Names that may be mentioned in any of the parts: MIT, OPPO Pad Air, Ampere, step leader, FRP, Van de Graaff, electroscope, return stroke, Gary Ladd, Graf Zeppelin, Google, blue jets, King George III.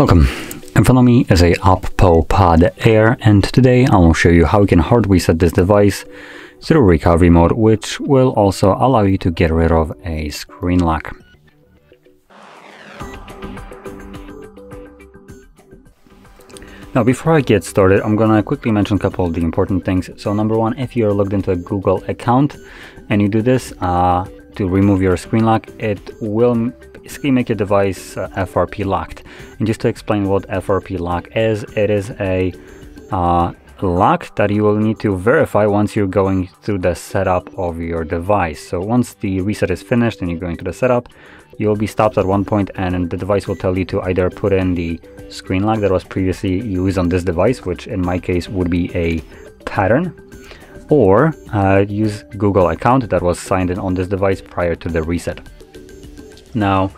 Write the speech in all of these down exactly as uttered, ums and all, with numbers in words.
Welcome. In front of me is a OPPO Pad Air, and today I will show you how you can hard reset this device through recovery mode, which will also allow you to get rid of a screen lock. Now, before I get started, I'm gonna quickly mention a couple of the important things. So number one, if you're logged into a Google account and you do this uh, to remove your screen lock, it will basically make your device uh, F R P locked. And just to explain what F R P lock is, it is a uh, lock that you will need to verify once you're going through the setup of your device. So once the reset is finished and you're going to the setup, you'll be stopped at one point and the device will tell you to either put in the screen lock that was previously used on this device, which in my case would be a pattern, or uh, use Google account that was signed in on this device prior to the reset. Now,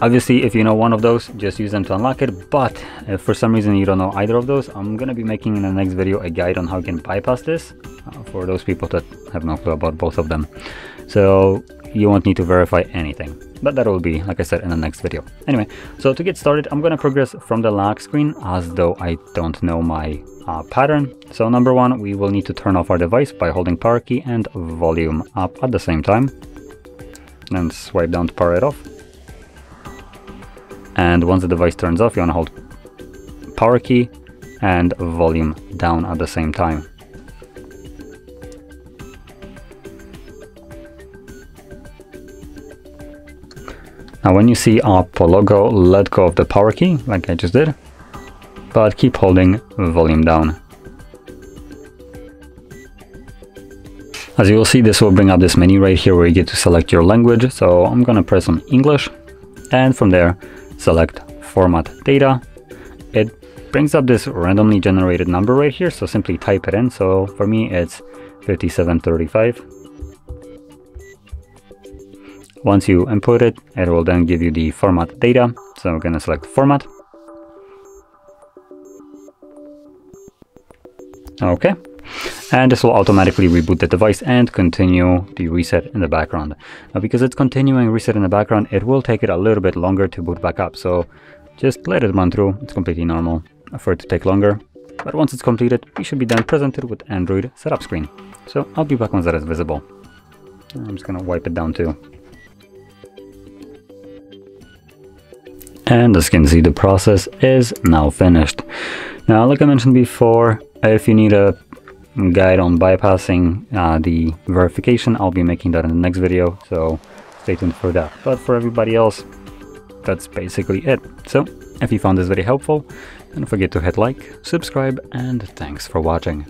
obviously, if you know one of those, just use them to unlock it. But if for some reason you don't know either of those, I'm going to be making in the next video a guide on how you can bypass this uh, for those people that have no clue about both of them. So you won't need to verify anything. But that will be, like I said, in the next video. Anyway, so to get started, I'm going to progress from the lock screen as though I don't know my uh, pattern. So number one, we will need to turn off our device by holding power key and volume up at the same time. Then swipe down to power it off. And once the device turns off, you want to hold power key and volume down at the same time. Now, when you see OPPO logo, let go of the power key, like I just did, but keep holding volume down. As you will see, this will bring up this menu right here where you get to select your language. So I'm going to press on English, and from there, select Format Data. It brings up this randomly generated number right here, so simply type it in. So for me, it's fifty-seven thirty-five. Once you input it, it will then give you the format data. So we're going to select format. Okay. And this will automatically reboot the device and continue the reset in the background. Now, because it's continuing reset in the background, it will take it a little bit longer to boot back up. So just let it run through. It's completely normal for it to take longer. But once it's completed, we should be then presented with Android setup screen. So I'll be back once that is visible. I'm just going to wipe it down too. And as you can see, the process is now finished. Now, like I mentioned before, if you need a guide on bypassing uh, the verification, I'll be making that in the next video, so stay tuned for that. But for everybody else, that's basically it. So if you found this video helpful, don't forget to hit like, subscribe, and thanks for watching.